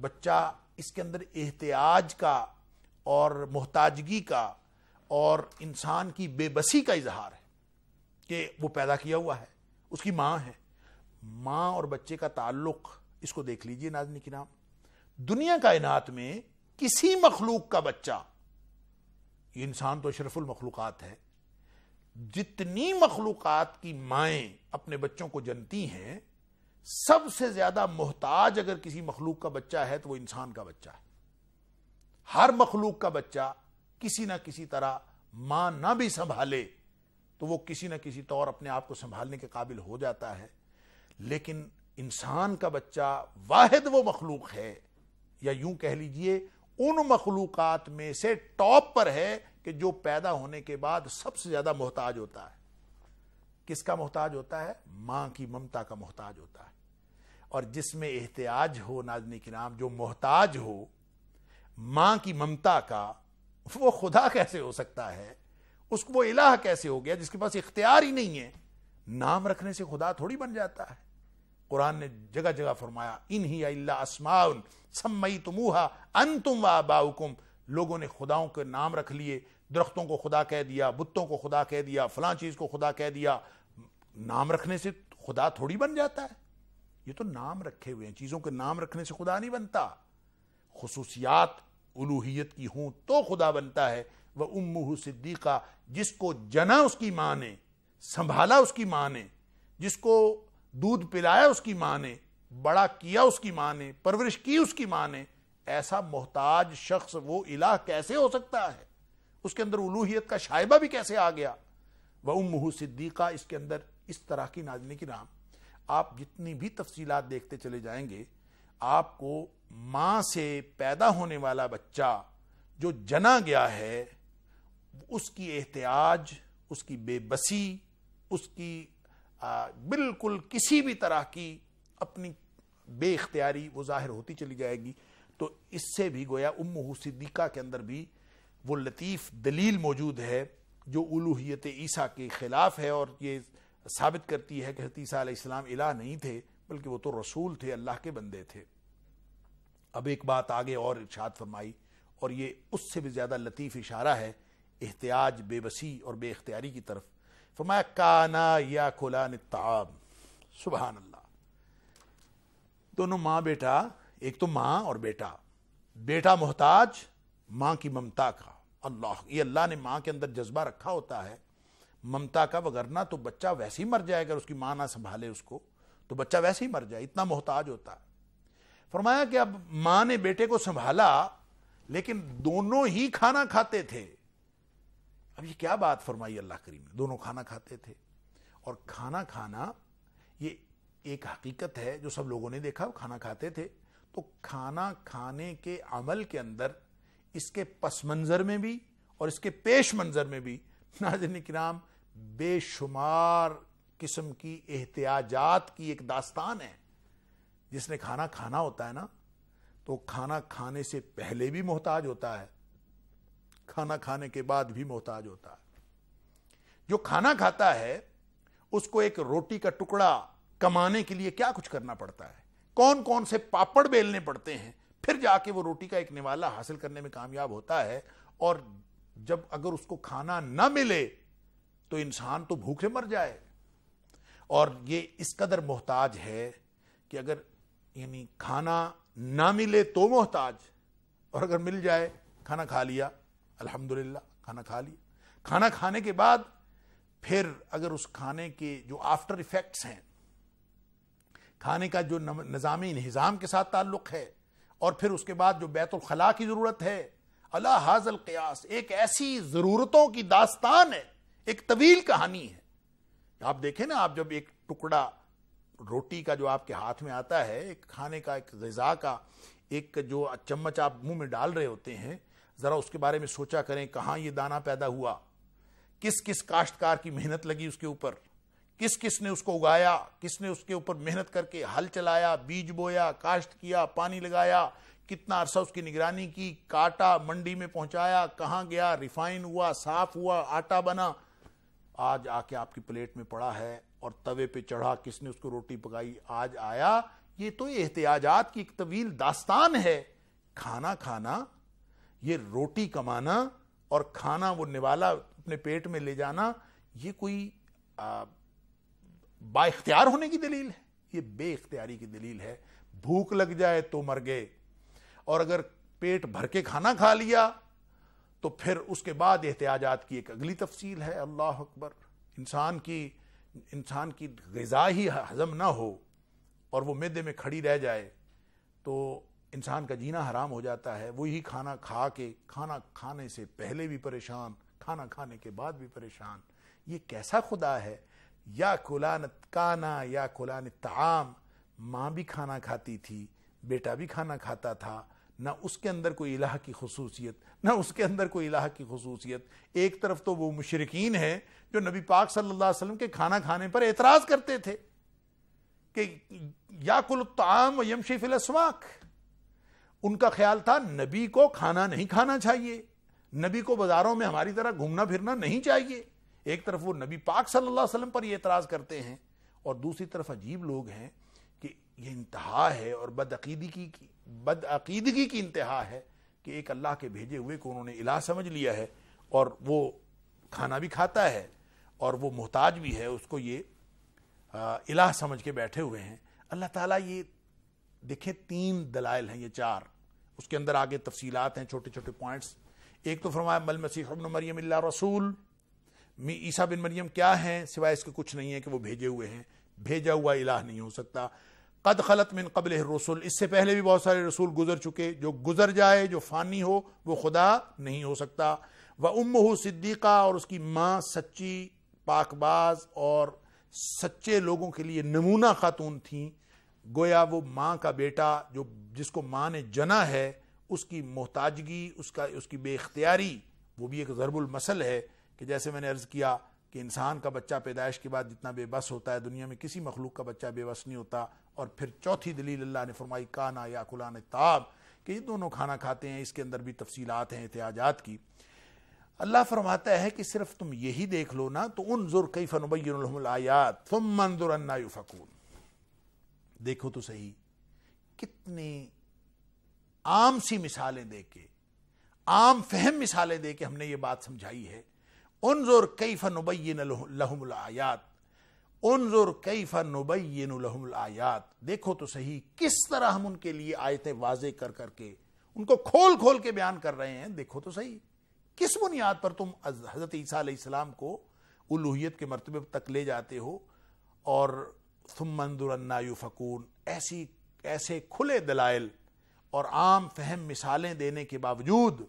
بچہ اس کے اندر احتیاج کا اور محتاجگی کا اور انسان کی بے بسی کا اظہار ہے کہ وہ پیدا کیا ہوا ہے، اس کی ماں ہے. ماں اور بچے کا تعلق اس کو دیکھ لیجئے ناظرین کرام، دنیا کائنات میں کسی مخلوق کا بچہ، یہ انسان تو اشرف المخلوقات ہے، جتنی مخلوقات کی مائیں اپنے بچوں کو جنتی ہیں، سب سے زیادہ محتاج اگر کسی مخلوق کا بچہ ہے تو وہ انسان کا بچہ ہے. ہر مخلوق کا بچہ کسی نہ کسی طرح ماں نہ بھی سنبھالے تو وہ کسی نہ کسی طور اپنے آپ کو سنبھالنے کے قابل ہو جاتا ہے. لیکن انسان کا بچہ واحد وہ مخلوق ہے، یا یوں کہہ لیجئے ان مخلوقات میں سے ٹاپ پر ہے کہ جو پیدا ہونے کے بعد سب سے زیادہ محتاج ہوتا ہے. کس کا محتاج ہوتا ہے؟ ماں کی ممتا کا محتاج ہوتا ہے. اور جس میں احتیاج ہو ناظرین کرام، جو محتاج ہو ماں کی ممتا کا، وہ خدا کیسے ہو سکتا ہے؟ اس کو وہ الہ کیسے ہو گیا جس کے پاس اختیار ہی نہیں ہے؟ نام رکھنے سے خدا تھوڑی بن جاتا ہے. قرآن نے جگہ جگہ فرمایا انہی الا اسماء سمیتموها انتم وآباؤکم، لوگوں نے خداؤں کے نام رکھ لیے، درختوں کو خدا کہہ دیا، بتوں کو خدا کہہ دیا، فلاں چیز کو خدا کہہ دیا۔ نام رکھنے سے خدا تھوڑی بن جاتا ہے، یہ تو نام رکھے ہوئے ہیں، چیزوں کے نام رکھنے سے خدا نہیں بنتا۔ خصوصیات الوہیت کی ہوں تو خدا بنتا ہے۔ وَأُمُّهُ صِدِّقَہ، جس کو جنا اس کی ماں نے، سنبھالا اس کی ماں نے، جس کو دودھ پلایا اس کی ماں نے، بڑا کیا اس کی ماں نے، پرورش کی اس کی ماں نے، ایسا محتاج شخص وہ الہ کیسے ہو سکتا ہے؟ اس کے اندر الوہیت کا شائبہ بھی کیسے آ گیا؟ وَأُمُّهُ صِدِّقَہ، اس کے اندر اس طرح کی نازلے کی رحم۔ آپ جتنی بھی تفصیلات دیکھتے چلے جائیں گے، آپ کو ماں سے پیدا ہونے والا بچہ جو جنا گیا ہے، اس کی احتیاج، اس کی بے بسی، اس کی بالکل کسی بھی طرح کی اپنی بے اختیاری وہ ظاہر ہوتی چلی جائے گی۔ تو اس سے بھی گویا امہ صدیقہ کے اندر بھی وہ لطیف دلیل موجود ہے جو الوہیت عیسیٰ کے خلاف ہے، اور یہ ثابت کرتی ہے کہ حضرت عیسیٰ علیہ السلام الہ نہیں تھے، بلکہ وہ تو رسول تھے، اللہ کے بندے تھے۔ اب ایک بات آگے اور ارشاد فرمائی، اور یہ اس سے بھی زیادہ لطیف اشارہ ہے احتیاج، بے بسی اور بے اختیاری کی طرف۔ فرمایا کانا یاکلان الطعام، سبحان اللہ، دونوں ماں بیٹا، ایک تو ماں اور بیٹا، بیٹا محتاج ماں کی ممتا کا، اللہ، یہ اللہ نے ماں کے اندر جذبہ رکھا ہوتا ہے ممتا کا، وگرنہ تو بچہ ویسے ہی مر جائے، اگر اس کی ماں نہ سنبھالے اس کو تو بچہ ویسے ہی مر جائے، اتنا محتاج ہوتا ہے۔ فرمایا کہ اب ماں نے بیٹے کو سنبھالا، لیکن دونوں ہی کھانا کھاتے تھے۔ اب یہ کیا بات فرمائی اللہ کریم نے، دونوں کھانا کھاتے تھے، اور کھانا کھانا یہ ایک حقیقت ہے جو سب لوگوں نے دیکھا، کھانا کھاتے تھے۔ تو کھانا کھانے کے عمل کے اندر اس کے پس منظر میں بھی اور اس کے پیش منظر میں بھی ناظرین کرام بے شمار قسم کی احتیاجات کی ایک داستان ہے۔ جس نے کھانا کھانا ہوتا ہے نا، تو کھانا کھانے سے پہلے بھی محتاج ہوتا ہے، کھانا کھانے کے بعد بھی محتاج ہوتا ہے۔ جو کھانا کھاتا ہے اس کو ایک روٹی کا ٹکڑا کمانے کے لیے کیا کچھ کرنا پڑتا ہے، کون کون سے پاپڑ بیلنے پڑتے ہیں، پھر جا کے وہ روٹی کا ایک نوالا حاصل کرنے میں کامیاب ہوتا ہے۔ اور جب اگر اس کو کھانا نہ ملے تو انسان تو بھوکے مر جائے، اور یہ اس قدر محتاج ہے کہ اگر یعنی کھانا نہ ملے تو محتاج، اور اگر مل جائے کھانا کھا لیا، الحمدللہ کھانا کھا لیا۔ کھانا کھانے کے بعد پھر اگر اس کھانے کے جو آفٹر ایفیکٹس ہیں، کھانے کا جو نظامی انہضام کے ساتھ تعلق ہے، اور پھر اس کے بعد جو بیت الخلاء کی ضرورت ہے، علی ھذا القیاس، ایک ایسی ضرورتوں کی داستان ہے، ایک طویل کہانی ہے۔ آپ دیکھیں نا، آپ جب ایک ٹکڑا روٹی کا جو آپ کے ہاتھ میں آتا ہے، ایک کھانے کا، ایک غذا کا ایک جو چمچ آپ منہ میں ڈال رہے ہوتے ہیں، ذرا اس کے بارے میں سوچا کریں، کہاں یہ دانہ پیدا ہوا، کس کس کاشتکار کی محنت لگی اس کے اوپر، کس کس نے اس کو اگایا، کس نے اس کے اوپر محنت کر کے ہل چلایا، بیج بویا، کاشت کیا، پانی لگایا، کتنا عرصہ اس کی نگرانی کی، کاٹا، منڈی میں پہنچایا، کہاں گیا، ریفائن ہوا، صاف ہوا، آٹا بنا، آج آ کے آپ کی پلیٹ میں پڑا ہے، اور توے پہ چڑھا، کس نے اس کو روٹی پکائی، آج آیا۔ یہ تو احتیاجات کی ایک طویل داستان ہے۔ کھانا کھانا، یہ روٹی کمانا، اور کھانا وہ نوالا اپنے پیٹ میں لے جانا، یہ کوئی با اختیار ہونے کی دلیل ہے، یہ بے اختیاری کی دلیل ہے۔ بھوک لگ جائے تو مر گئے، اور اگر پیٹ بھر کے کھانا کھا لیا تو پھر اس کے بعد احتیاجات کی ایک اگلی تفصیل ہے۔ اللہ اکبر، انسان کی انسان کی غذا ہی ہضم نہ ہو اور وہ معدے میں کھڑی رہ جائے تو انسان کا جینا حرام ہو جاتا ہے۔ وہی کھانا کھا کے، کھانا کھانے سے پہلے بھی پریشان، کھانا کھانے کے بعد بھی پریشان، یہ کیسا خدا ہے؟ یا کلانت کانا یا کلانت تعام، ماں بھی کھانا کھاتی تھی، بیٹا بھی کھانا کھاتا تھا، نہ اس کے اندر کوئی الہ کی خصوصیت، نہ اس کے اندر کوئی الہ کی خصوصیت۔ ایک طرف تو وہ مشرکین ہیں جو نبی پاک صلی اللہ علیہ وسلم کے کھانا کھانے پر اعتراض کرتے تھے کہ یاکل الطعام و یمشی فی الاسواق، ان کا خیال تھا نبی کو کھانا نہیں کھانا چاہیے، نبی کو بازاروں میں ہماری طرح گھومنا پھرنا نہیں چاہیے۔ ایک طرف وہ نبی پاک صلی اللہ علیہ وسلم پر یہ اعتراض کرتے ہیں، اور دوسری طرف عجیب لوگ ہیں کہ یہ انتہا ہے اور بدعقیدگی کی بدعقیدگی کی انتہا ہے کہ ایک اللہ کے بھیجے ہوئے کو انہوں نے الہ سمجھ لیا ہے اور وہ کھانا بھی کھاتا ہے اور وہ محتاج بھی ہے, اس کو یہ الہ سمجھ کے بیٹھے ہوئے ہیں اللہ تعالیٰ. یہ دیکھیں تین دلائل ہیں, یہ چار, اس کے اندر آگے تفصیلات ہیں, چھوٹے چھوٹے پوائنٹس. ایک تو فرمایا مل مسیح ابن مریم اللہ رسول, عیسیٰ بن مریم کیا ہیں سوائے اس کے کچھ نہیں ہے کہ وہ بھیجے ہوئے ہیں, بھیجا ہوا الہ نہیں ہو سکتا. قد خلت من قبل الرسل, اس سے پہلے بھی بہت سارے رسول گزر چکے, جو گزر جائے جو فانی ہو وہ خدا نہیں ہو سکتا. وامہ صدیقہ, اور اس کی ماں سچی پاک باز اور سچے لوگوں کے لیے نمونہ خاتون تھیں, گویا وہ ماں کا بیٹا جو جس کو ماں نے جنا ہے اس کی محتاجگی, اس کا اس کی بے اختیاری, وہ بھی ایک ضرب المثل ہے کہ جیسے میں نے عرض کیا کہ انسان کا بچہ پیدائش کے بعد جتنا بے بس ہوتا ہے دنیا میں کسی مخلوق کا بچہ بے بس نہیں ہوتا. اور پھر چوتھی دلیل اللہ نے فرمائی کانا یا کلان تاب, کہ یہ دونوں کھانا کھاتے ہیں. اس کے اندر بھی تفصیلات ہیں احتیاجات کی. اللہ فرماتا ہے کہ صرف تم یہی دیکھ لو نا, تو انظر کیف نبین لہم الآیات ثم انظر انا یؤفکون, دیکھو تو صحیح کتنے عام سی مثالیں دے کے, عام فہم مثالیں دے کے ہم نے یہ بات سمجھائی ہے. انظر کیف نبین لہم الآیات, انظر کیف نبین لہم الآیات, دیکھو تو صحیح کس طرح ہم ان کے لیے آیتیں واضح کر کر کے ان کو کھول کھول کے بیان کر رہے ہیں. دیکھو تو صحیح کس بنیاد پر تم حضرت عیسیٰ علیہ السلام کو الوہیت کے مرتبے تک لے جاتے ہو, اور ثم انظر انا یؤفکون. ایسی ایسے کھلے دلائل اور عام فہم مثالیں دینے کے باوجود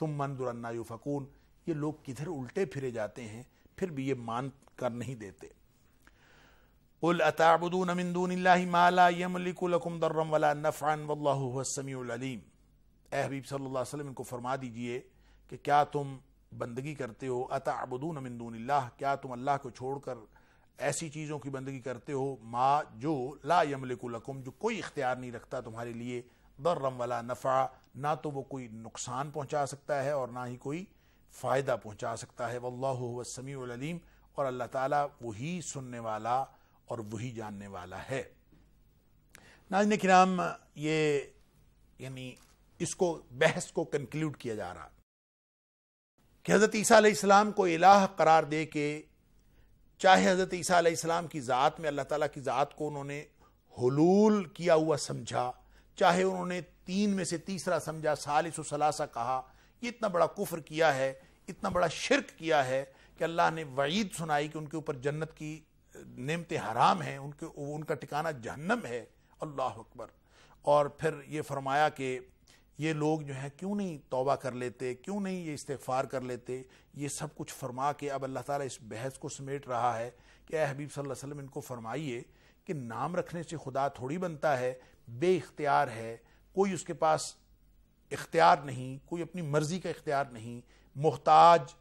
ثم انظر انا یؤفکون, یہ لوگ کدھر الٹے پھرے جاتے ہیں, پھر بھی یہ مان کر نہیں دیتے. قل اتعبدون من دون اللہ ما لا یملک لکم ضرا ولا نفعا واللہ هو السمیع العلیم. اے حبیب صلی اللہ علیہ وسلم ان کو فرما دیجئے کہ کیا تم بندگی کرتے ہو, اتعبدون من دون اللہ, کیا تم اللہ کو چھوڑ کر ایسی چیزوں کی بندگی کرتے ہو, ما جو لا یملک لکم, جو کوئی اختیار نہیں رکھتا تمہارے لیے, ضرا ولا نفع, نہ تو وہ کوئی نقصان پہنچا سکتا ہے اور نہ ہی کوئی فائدہ پہنچا سکتا ہے. واللہ هو السمیع العلیم, اور اللہ تعالیٰ وہی سننے والا اور وہی جاننے والا ہے. ناظرین کرام, یہ یعنی اس کو بحث کو کنکلیوڈ کیا جا رہا کہ حضرت عیسیٰ علیہ السلام کو الہ قرار دے کے, چاہے حضرت عیسیٰ علیہ السلام کی ذات میں اللہ تعالیٰ کی ذات کو انہوں نے حلول کیا ہوا سمجھا, چاہے انہوں نے تین میں سے تیسرا سمجھا, ثالث و ثلاثہ کہا, یہ اتنا بڑا کفر کیا ہے, اتنا بڑا شرک کیا ہے کہ اللہ نے وعید سنائی کہ ان کے اوپر جنت کی نعمتیں حرام ہیں, ان کے ان کا ٹھکانہ جہنم ہے. اللہ اکبر. اور پھر یہ فرمایا کہ یہ لوگ جو ہیں کیوں نہیں توبہ کر لیتے, کیوں نہیں یہ استغفار کر لیتے. یہ سب کچھ فرما کے اب اللہ تعالیٰ اس بحث کو سمیٹ رہا ہے کہ اے حبیب صلی اللہ علیہ وسلم ان کو فرمائیے کہ نام رکھنے سے خدا تھوڑی بنتا ہے, بے اختیار ہے, کوئی اس کے پاس اختیار نہیں, کوئی اپنی مرضی کا اختیار نہیں, محتاج,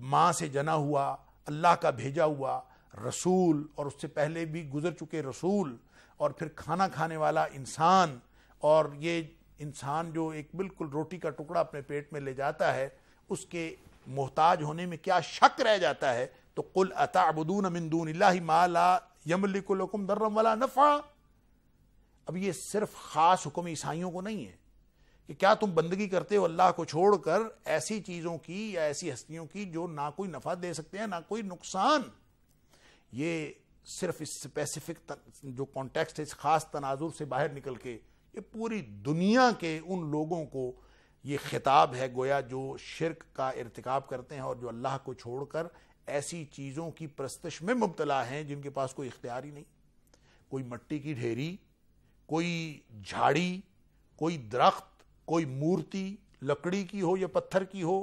ماں سے جنا ہوا, اللہ کا بھیجا ہوا رسول اور اس سے پہلے بھی گزر چکے رسول, اور پھر کھانا کھانے والا انسان, اور یہ انسان جو ایک بالکل روٹی کا ٹکڑا اپنے پیٹ میں لے جاتا ہے, اس کے محتاج ہونے میں کیا شک رہ جاتا ہے. تو قل اتعبدون من دون اللہ ما لا یملک لکم ضرا ولا نفعا, اب یہ صرف خاص حکم عیسائیوں کو نہیں ہے کہ کیا تم بندگی کرتے ہو اللہ کو چھوڑ کر ایسی چیزوں کی یا ایسی ہستیوں کی جو نہ کوئی نفع دے سکتے ہیں نہ کوئی نقصان. یہ صرف اس اسپیسیفک جو کانٹیکسٹ ہے اس خاص تناظر سے باہر نکل کے یہ پوری دنیا کے ان لوگوں کو یہ خطاب ہے گویا جو شرک کا ارتکاب کرتے ہیں اور جو اللہ کو چھوڑ کر ایسی چیزوں کی پرستش میں مبتلا ہیں جن کے پاس کوئی اختیار ہی نہیں, کوئی مٹی کی ڈھیری, کوئی جھاڑی, کوئی درخت, کوئی مورتی لکڑی کی ہو یا پتھر کی ہو,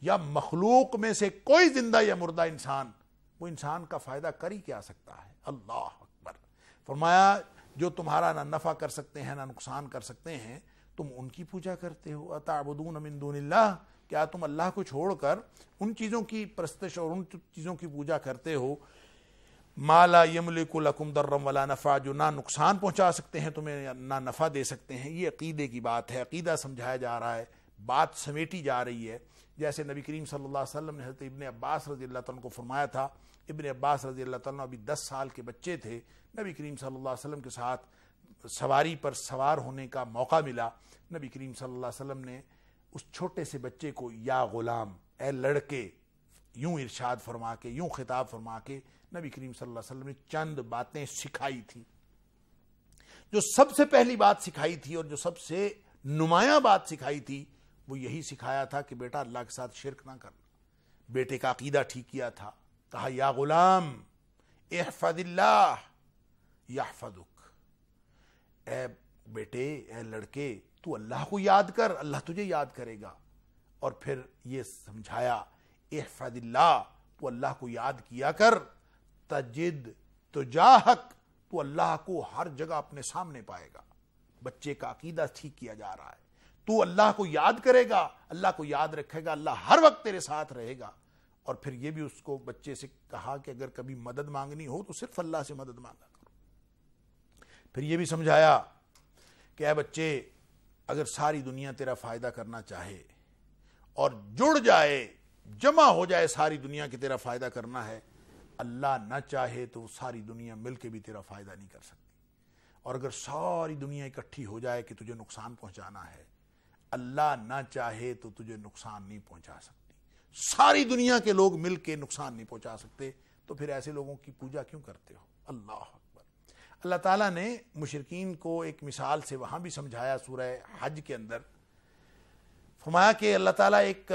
یا مخلوق میں سے کوئی زندہ یا مردہ انسان, وہ انسان کا فائدہ کر ہی کیا سکتا ہے. اللہ اکبر. فرمایا جو تمہارا نہ نفع کر سکتے ہیں نہ نقصان کر سکتے ہیں تم ان کی پوجا کرتے ہو. اتعبدون من دون اللہ, کیا تم اللہ کو چھوڑ کر ان چیزوں کی پرستش اور ان چیزوں کی پوجا کرتے ہو, ما لا یملک لکم ضرا ولا نفع, جو نہ نقصان پہنچا سکتے ہیں تمہیں نہ نفع دے سکتے ہیں. یہ عقیدے کی بات ہے, عقیدہ سمجھایا جا رہا ہے, بات سمیٹی جا رہی ہے. جیسے نبی کریم صلی اللہ علیہ وسلم نے حضرت ابن عباس رضی اللہ تعالیٰ عنہ کو فرمایا تھا, ابن عباس رضی اللہ تعالیٰ عنہ ابھی دس سال کے بچے تھے, نبی کریم صلی اللہ علیہ وسلم کے ساتھ سواری پر سوار ہونے کا موقع ملا، نبی کریم صلی اللہ علیہ وسلم نے اس چھوٹے سے بچے کو یا غلام، اے لڑکے، یوں ارشاد فرما کے، یوں خطاب فرما کے نبی کریم صلی اللہ علیہ وسلم نے چند باتیں سکھائی تھیں۔ جو سب سے پہلی بات سکھائی تھی اور جو سب سے نمایاں بات سکھائی تھی وہ یہی سکھایا تھا کہ بیٹا اللہ کے ساتھ شرک نہ کرنا۔ بیٹے کا عقیدہ ٹھیک کیا تھا، کہا یا غلام احفظ اللہ یحفظک، اے بیٹے، اے لڑکے، تو اللہ کو یاد کر، اللہ تجھے یاد کرے گا۔ اور پھر یہ سمجھایا احفظ اللہ، تو اللہ کو یاد کیا کر، تجد تجاہک، تو اللہ کو ہر جگہ اپنے سامنے پائے گا۔ بچے کا عقیدہ ٹھیک کیا جا رہا ہے، تو اللہ کو یاد کرے گا، اللہ کو یاد رکھے گا، اللہ ہر وقت تیرے ساتھ رہے گا۔ اور پھر یہ بھی اس کو بچے سے کہا کہ اگر کبھی مدد مانگنی ہو تو صرف اللہ سے مدد مانگا کرو۔ پھر یہ بھی سمجھایا کہ اے بچے، اگر ساری دنیا تیرا فائدہ کرنا چاہے اور جڑ جائے، جمع ہو جائے ساری دنیا کے تیرا فائدہ کرنا ہے، اللہ نہ چاہے تو ساری دنیا مل کے بھی تیرا فائدہ نہیں کر سکتی۔ اور اگر ساری دنیا اکٹھی ہو جائے کہ تجھے نقصان پہنچانا ہے، اللہ نہ چاہے تو تجھے نقصان نہیں پہنچا سکتی، ساری دنیا کے لوگ مل کے نقصان نہیں پہنچا سکتے، تو پھر ایسے لوگوں کی پوجا کیوں کرتے ہو؟ اللہ اکبر۔ اللہ تعالیٰ نے مشرکین کو ایک مثال سے وہاں بھی سمجھایا، سورہ حج کے اندر فرمایا کہ اللہ تعالیٰ ایک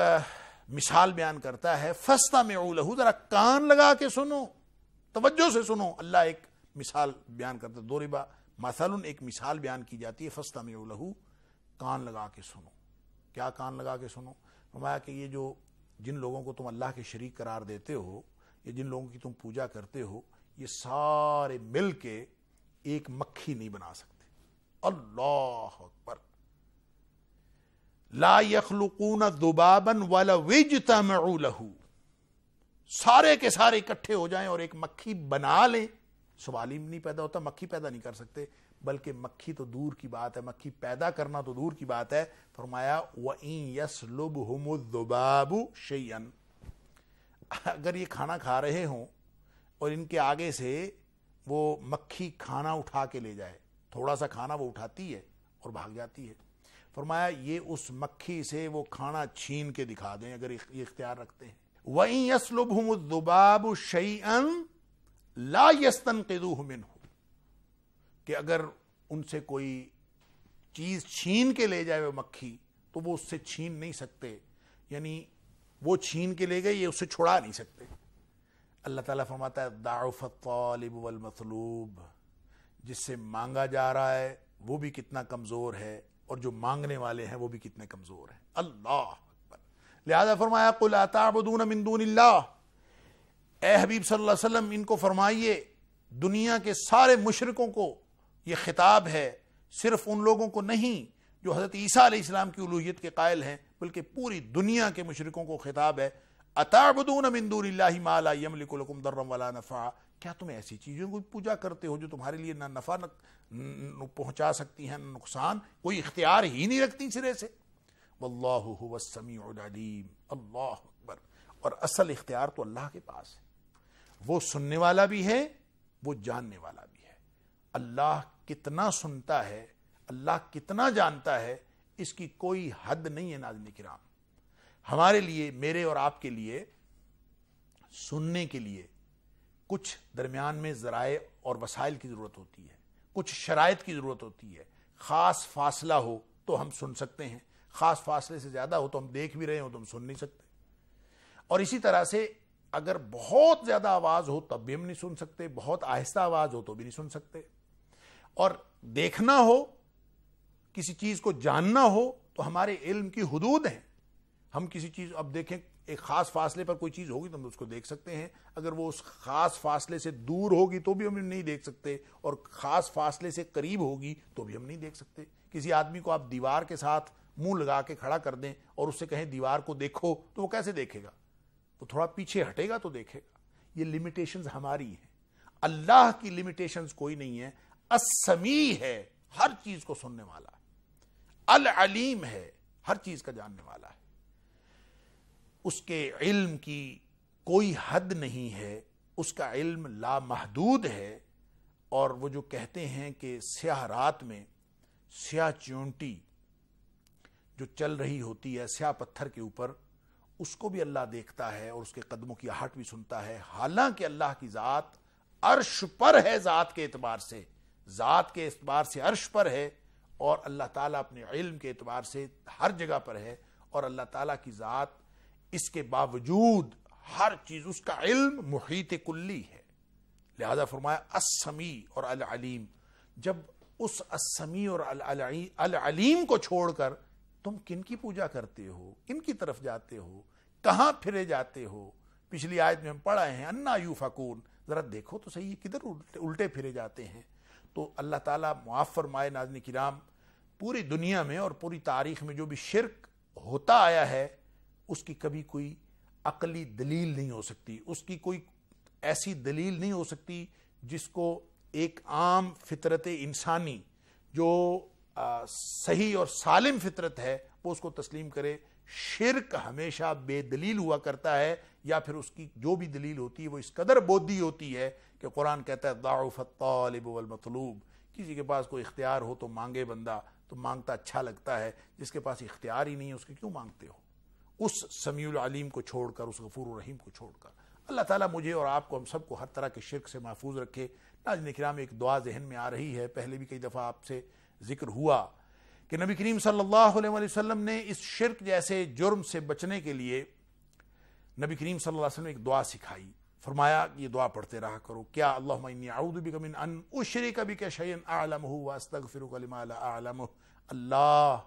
مثال بیان کرتا ہے، فَاسْتَمِعُوا لَهُ، ذرا کان لگا کے سنو، توجہ سے سنو۔ اللہ ایک مثال بیان کرتا ہے، دوریبا مثلاً ایک مثال بیان کی جاتی ہے، فَاسْتَمِعُوا لَهُ، کان لگا کے سنو۔ کیا کان لگا کے سنو؟ فرمایا کہ یہ جو جن لوگوں کو تم اللہ کے شریک قرار دیتے ہو، یہ جن لوگوں کی تم پوجا کرتے ہو، یہ سارے مل کے ایک مکھی نہیں بنا سکتے۔ اللہ اکبر۔ لا يخلقون ذبابا ولو اجتمعوا له، سارے کے سارے اکٹھے ہو جائیں اور ایک مکھی بنا لیں، سوال ہی نہیں پیدا ہوتا، مکھی پیدا نہیں کر سکتے، بلکہ مکھی تو دور کی بات ہے، مکھی پیدا کرنا تو دور کی بات ہے۔ فرمایا وَإِن يَسْلُبْهُمُ الذُّبَابُ شَيْئًا، اگر یہ کھانا کھا رہے ہوں اور ان کے آگے سے وہ مکھی کھانا اٹھا کے لے جائے، تھوڑا سا کھانا وہ اٹھاتی ہے اور بھاگ جاتی ہے، فرمایا یہ اس مکھی سے وہ کھانا چھین کے دکھا دیں اگر یہ اختیار رکھتے ہیں۔ وَإِن يَسْلُبْهُمُ الذُّبَابُ شَيْئًا لَا يَسْتَنْقِذُوهُ مِنْهُ، کہ اگر ان سے کوئی چیز چھین کے لے جائے وہ مکھی تو وہ اس سے چھین نہیں سکتے، یعنی وہ چھین کے لے گئے، یہ اس سے چھڑا نہیں سکتے۔ اللہ تعالیٰ فرماتا ہے ضَعُفَ الطَّالِبُ وَالْمَطْلُوبُ، جس سے مانگا جا رہا ہے وہ بھی کتنا کمزور ہے اور جو مانگنے والے ہیں وہ بھی کتنے کمزور ہیں۔ اللہ اکبر۔ لہذا فرمایا قُلْ أَتَعْبُدُونَ مِن دُونِ اللَّهِ، اے حبیب صلی اللہ علیہ وسلم ان کو فرمائیے، دنیا کے سارے مشرکوں کو یہ خطاب ہے، صرف ان لوگوں کو نہیں جو حضرت عیسیٰ علیہ السلام کی الوہیت کے قائل ہیں، بلکہ پوری دنیا کے مشرکوں کو خطاب ہے، أَتَعْبُدُونَ مِن دُونِ اللَّهِ مَا لَا يَمْلِكُ لَكُمْ ضَرًّا وَلَا نَفْعًا، کیا تم ایسی چیزوں کو پوجا کرتے ہو جو تمہارے لیے نہ نفع پہنچا سکتی ہیں نہ نقصان، کوئی اختیار ہی نہیں رکھتی سرے سے۔ واللہ هو السمیع العلیم۔ اللہ اکبر۔ اور اصل اختیار تو اللہ کے پاس ہے، وہ سننے والا بھی ہے، وہ جاننے والا بھی ہے۔ اللہ کتنا سنتا ہے، اللہ کتنا جانتا ہے، اس کی کوئی حد نہیں ہے۔ ناظرین کرام، ہمارے لیے، میرے اور آپ کے لیے سننے کے لیے کچھ درمیان میں ذرائع اور وسائل کی ضرورت ہوتی ہے، کچھ شرائط کی ضرورت ہوتی ہے۔ خاص فاصلہ ہو تو ہم سن سکتے ہیں، خاص فاصلے سے زیادہ ہو تو ہم دیکھ بھی رہے ہوں تو ہم سن نہیں سکتے، اور اسی طرح سے اگر بہت زیادہ آواز ہو تب بھی ہم نہیں سن سکتے، بہت آہستہ آواز ہو تو بھی نہیں سن سکتے، اور دیکھنا ہو، کسی چیز کو جاننا ہو تو ہمارے علم کی حدود ہیں۔ ہم کسی چیز اب دیکھیں، ایک خاص فاصلے پر کوئی چیز ہوگی تو ہم اس کو دیکھ سکتے ہیں، اگر وہ اس خاص فاصلے سے دور ہوگی تو بھی ہم نہیں دیکھ سکتے، اور خاص فاصلے سے قریب ہوگی تو بھی ہم نہیں دیکھ سکتے۔ کسی آدمی کو آپ دیوار کے ساتھ منہ لگا کے کھڑا کر دیں اور اس سے کہیں دیوار کو دیکھو تو وہ کیسے دیکھے گا؟ وہ تھوڑا پیچھے ہٹے گا تو دیکھے گا۔ یہ لمیٹیشنز ہماری ہیں، اللہ کی لمیٹیشنز کوئی نہیں ہے۔ السمیع ہے، ہر چیز کو سننے والا ہے، العلیم ہے، ہر چیز کا جاننے والا ہے، اس کے علم کی کوئی حد نہیں ہے، اس کا علم لامحدود ہے۔ اور وہ جو کہتے ہیں کہ سیاہ رات میں سیاہ چونٹی جو چل رہی ہوتی ہے سیاہ پتھر کے اوپر، اس کو بھی اللہ دیکھتا ہے اور اس کے قدموں کی آہٹ بھی سنتا ہے، حالانکہ اللہ کی ذات عرش پر ہے، ذات کے اعتبار سے ذات کے اعتبار سے عرش پر ہے، اور اللہ تعالیٰ اپنے علم کے اعتبار سے ہر جگہ پر ہے، اور اللہ تعالیٰ کی ذات اس کے باوجود ہر چیز، اس کا علم محیط کلی ہے۔ لہذا فرمایا السمیع اور العلیم، جب اس السمیع اور العلیم کو چھوڑ کر تم کن کی پوجا کرتے ہو، کن کی طرف جاتے ہو، کہاں پھرے جاتے ہو؟ پچھلی آیت میں ہم پڑھا ہے انا یوفکون، ذرا دیکھو تو صحیح کدھر الٹے پھرے جاتے ہیں۔ تو اللہ تعالیٰ معاف فرمائے ناظرین کرام، پوری دنیا میں اور پوری تاریخ میں جو بھی شرک ہوتا آیا ہے اس کی کبھی کوئی عقلی دلیل نہیں ہو سکتی، اس کی کوئی ایسی دلیل نہیں ہو سکتی جس کو ایک عام فطرت انسانی جو صحیح اور سالم فطرت ہے وہ اس کو تسلیم کرے۔ شرک ہمیشہ بے دلیل ہوا کرتا ہے، یا پھر اس کی جو بھی دلیل ہوتی ہے وہ اس قدر بودی ہوتی ہے کہ قرآن کہتا ہے ضعف الطالب والمطلوب، کسی کے پاس کوئی اختیار ہو تو مانگے بندہ، تو مانگتا اچھا لگتا ہے، جس کے پاس اختیار ہی نہیں ہے اس کے کیوں مانگتے ہو؟ اس سمیع العلیم کو چھوڑ کر، اس غفور الرحیم کو چھوڑ کر۔ اللہ تعالیٰ مجھے اور آپ کو، ہم سب کو ہر طرح کے شرک سے محفوظ رکھے۔ ناظرین کرام، ایک دعا ذہن میں آ رہی ہے، پہلے بھی کئی دفعہ آپ سے ذکر ہوا کہ نبی کریم صلی اللہ علیہ وسلم نے اس شرک جیسے جرم سے بچنے کے لیے نبی کریم صلی اللہ علیہ وسلم نے ایک دعا سکھائی، فرمایا یہ دعا پڑھتے رہا کرو، کیا اللہم انی اعوذ بک من ان اشرک بک شیئا اعلمہ واستغفرک لما لا اعلمہ، اللہ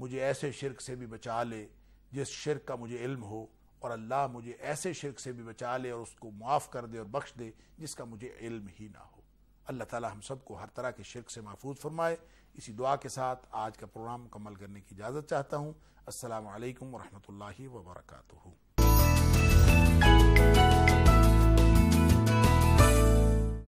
مجھے ایسے شرک سے بھی بچا لے جس شرک کا مجھے علم ہو، اور اللہ مجھے ایسے شرک سے بھی بچا لے اور اس کو معاف کر دے اور بخش دے جس کا مجھے علم ہی نہ ہو۔ اللہ تعالیٰ ہم سب کو ہر طرح کے شرک سے محفوظ فرمائے۔ اسی دعا کے ساتھ آج کا پروگرام مکمل کرنے کی اجازت چاہتا ہوں۔ السلام علیکم ورحمۃ اللہ وبرکاتہ۔